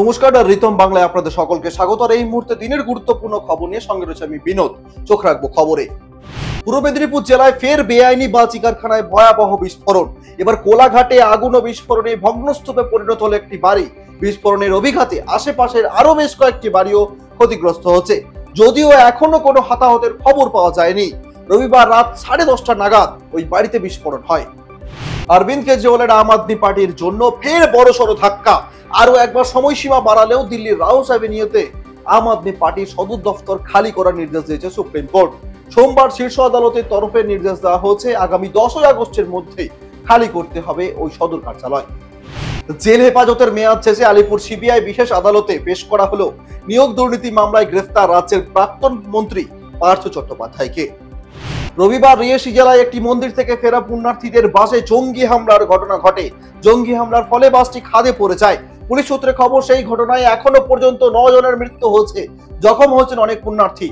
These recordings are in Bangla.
নমস্কার, রিতম বাংলায় আপনাদের সকলকে স্বাগত। আর এই মুহূর্তে দিনের গুরুত্বপূর্ণ খবর নিয়ে সঙ্গে রয়েছে আমি বিনোদ। চোখ রাখবো খবরে। পূর্ব মেদিনীপুর জেলায় ফের বেআইনি বাজি কারখানায় ভয়াবহ বিস্ফোরণ। এবার কোলাঘাটে আগুন ও বিস্ফোরণে ভগ্নস্তূপে পরিণত হলো একটি বাড়ি। বিস্ফোরণের অভিঘাতে আশেপাশের আরো বেশ কয়েকটি বাড়িও ক্ষতিগ্রস্ত হচ্ছে, যদিও এখনো কোনো হতাহতের খবর পাওয়া যায়নি। রবিবার রাত 10:30 নাগাদ ওই বাড়িতে বিস্ফোরণ হয়। অরবিন্দ কেজরিওয়ালের আম আদমি পার্টির জন্য ফের বড়সড় ধাক্কা। আরো একবার সময়সীমা বাড়ালেও দিল্লির রাউস অ্যাভিনিউতে আম আদমি পার্টির সদর দফতর খালি করার নির্দেশ দিয়েছে সুপ্রিম কোর্ট। সোমবার শীর্ষ আদালতের তরফে নির্দেশ দেওয়া হয়েছে আগামী 10ই আগস্টের মধ্যেই খালি করতে হবে ওই সদর কার্যালয়। জেল হেফাজতের মেয়াদ শেষে আলিপুর সিবিআই বিশেষ আদালতে পেশ করা হলো নিয়োগ দুর্নীতি মামলায় গ্রেফতার রাজ্যের প্রাক্তন মন্ত্রী পার্থ চট্টোপাধ্যায়কে। রবিবার রিয়াসি জেলায় একটি মন্দির থেকে ফেরা পুণ্যার্থীদের বাসে জঙ্গি হামলার ঘটনা ঘটে। জঙ্গি হামলার ফলে বাসটি খাদে পড়ে যায়। পুলিশ সূত্রে খবর, সেই ঘটনায় এখনো পর্যন্ত 9 জনের মৃত্যু হয়েছে, জখম হয়েছেন অনেক পুণ্যার্থী।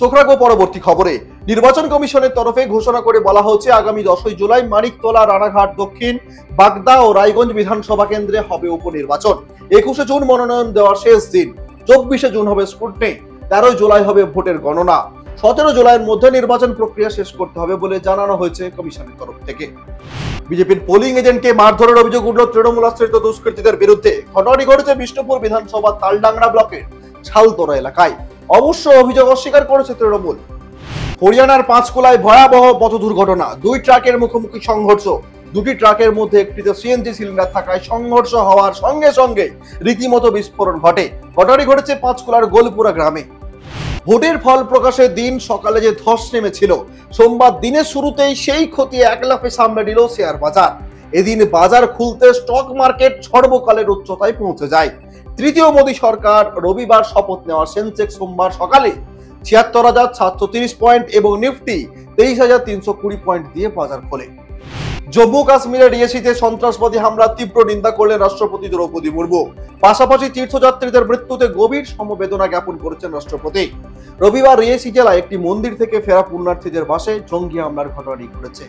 চোখ রাখবো পরবর্তী খবরে। নির্বাচন কমিশনের তরফে ঘোষণা করে বলা হচ্ছে আগামী 10ই জুলাই মানিকতলা, রানাঘাট দক্ষিণ, বাগদা ও রায়গঞ্জ বিধানসভা কেন্দ্রে হবে উপনির্বাচন। 21শে জুন মনোনয়ন দেওয়ার শেষ দিন। 24শে জুন হবে স্ক্রুটনি, 13ই জুলাই হবে ভোটের গণনা। 17 জুলাইয়ের মধ্যে নির্বাচন প্রক্রিয়া শেষ করতে হবে বলে জানানো হয়েছে কমিশনের তরফ থেকে। বিজেপির পোলিং এজেন্টকে মারধরের অভিযোগ উঠল তৃণমূল আশ্রিত দুষ্কৃতীদের বিরুদ্ধে। ঘটনাটি ঘটেছে বিষ্ণুপুর বিধানসভা তালডাংরা ব্লকের ছালতোরা এলাকায়। অবশ্য অভিযোগ অস্বীকার করেছে তৃণমূল। হরিয়ানার পাঁচকুলায় ভয়াবহ পথ দুর্ঘটনা। 2 ট্রাকের মুখোমুখি সংঘর্ষ। 2টি ট্রাকের মধ্যে একটিতে সিএনজি সিলিন্ডার থাকায় সংঘর্ষ হওয়ার সঙ্গে সঙ্গে রীতিমতো বিস্ফোরণ ঘটে। ঘটনাটি ঘটেছে পাঁচকুলার গোলপুরা গ্রামে। ভোটের ফল প্রকাশের দিন সকালে যে ধস নেমেছিল, সোমবার দিনের শুরুতেই সেই ক্ষতি একলাফে সামলে নিল শেয়ার বাজার। এদিন বাজার খুলতে স্টক মার্কেট সর্বকালের উচ্চতায় পৌঁছে যায়। তৃতীয় মোদী সরকার রবিবার শপথ নেওয়ার সেনসেক্স সোমবার সকালে 76,730 পয়েন্ট এবং নিফটি 23,320 পয়েন্ট দিয়ে বাজার খোলে। জম্মু কাশ্মীরের রিয়াসিতে সন্ত্রাসবাদী হামলার তীব্র নিন্দা করলেন রাষ্ট্রপতি দ্রৌপদী মুর্মু। পাশাপাশি তীর্থযাত্রীদের মৃত্যুতে গভীর সমবেদনা জ্ঞাপন করেছেন রাষ্ট্রপতি। রবিবার রিয়াসি জেলায় একটি মন্দির থেকে ফেরা পুণ্যার্থীদের বাসে জঙ্গি হামলার ঘটনাটি ঘটেছে।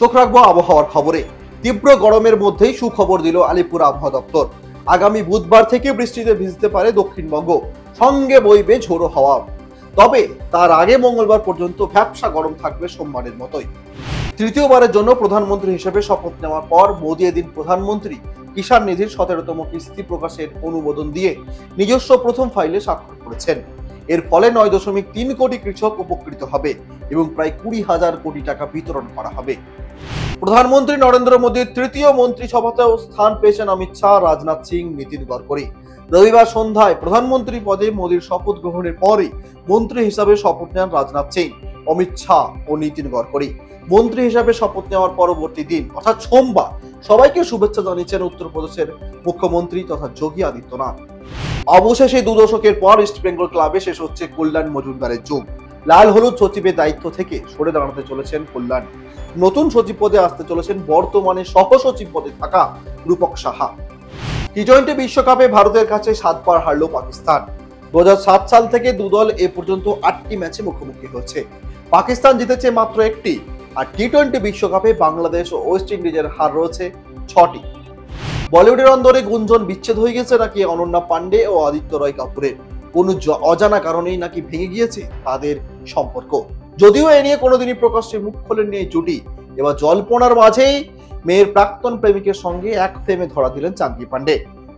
চোখ রাখবো আবহাওয়ার খবরে। তীব্র গরমের মধ্যেই সুখবর দিল আলিপুর আবহাওয়া দপ্তর। আগামী বুধবার থেকে বৃষ্টিতে ভিজতে পারে দক্ষিণবঙ্গ, সঙ্গে বইবে ঝোড়ো হাওয়া। তবে তার আগে মঙ্গলবার পর্যন্ত ভ্যাপসা গরম থাকবে সোমবারের মতোই। তৃতীয়বারের জন্য প্রধানমন্ত্রী হিসেবে শপথ নেওয়ার পর মোদী এদিন প্রধানমন্ত্রী কিষাণ নিধির 17তম কিস্তি প্রকাশের অনুমোদন দিয়ে নিজস্ব প্রথম ফাইলে স্বাক্ষর করেছেন। এর ফলে 9.3 কোটি কৃষক উপকৃত হবে এবং প্রায় 20,000 কোটি টাকা বিতরণ করা হবে। প্রধানমন্ত্রী নরেন্দ্র মোদীর তৃতীয় মন্ত্রিসভাতেও স্থান পেয়েছেন অমিত শাহ, রাজনাথ সিং, নিতিন গডকরি। রবিবার সন্ধ্যায় প্রধানমন্ত্রী পদে মোদীর শপথ গ্রহণের পরই মন্ত্রী হিসাবে শপথ নেন রাজনাথ সিং, অমিত শাহ ও নিতিন গডকরি। মন্ত্রী হিসাবে শপথ নেওয়ার পরবর্তী দিন অর্থাৎ সোমবার সবাইকে শুভেচ্ছা জানিয়েছেন উত্তরপ্রদেশের মুখ্যমন্ত্রী তথা যোগী আদিত্যনাথ। অবশেষে 2 দশকের পর ইস্টবেঙ্গল ক্লাবে শেষ হচ্ছে কল্যাণ মজুমদারের যুগ। লাল হলুদ সচিবের দায়িত্ব থেকে সরে দাঁড়াতে চলেছেন কল্যাণ। নতুন সচিব পদে আসতে চলেছেন বর্তমানে সহসচিব পদে থাকা রূপক সাহা। টি-20 বিশ্বকাপে ভারতের কাছে 7 বার হারল পাকিস্তান। 2007 সাল থেকে দুদল এ পর্যন্ত 8টি ম্যাচে মুখোমুখি হয়েছে। পাকিস্তান জিতেছে মাত্র 1টি। আর টি-20 বিশ্বকাপে বাংলাদেশ ও ওয়েস্ট ইন্ডিজের হার রয়েছে 6টি। বলিউডের অন্দরে গুঞ্জন বিচ্ছেদ হয়ে গেছে নাকি অনন্যা পান্ডে ও আদিত্য রয় কাপুরের। কোনো অজানা কারণেই নাকি ভেঙে গিয়েছে তাদের সম্পর্ক। যদিও এ নিয়ে কোনোদিনই প্রকাশ্যে মুখ খোলেননি এই জুটি। এবার জল্পনার মাঝেই মেয়ের প্রাক্তন প্রেমিকের সঙ্গে এক ফ্রেমে ধরা দিলেন চাঙ্কি পান্ডে।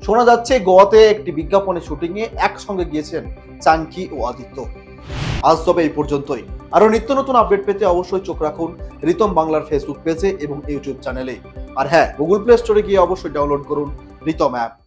শোনা যাচ্ছে গোয়াতে একটি বিজ্ঞাপনের শুটিংয়ে একসঙ্গে গিয়েছেন চাঙ্কি ও আদিত্য। আজ তবে এই পর্যন্তই। আরও নিত্য নতুন আপডেট পেতে অবশ্যই চোখ রাখুন রিতম বাংলার ফেসবুক পেজে এবং ইউটিউব চ্যানেলে। আর হ্যাঁ, গুগল প্লে স্টোরে গিয়ে অবশ্যই ডাউনলোড করুন রিতম অ্যাপ।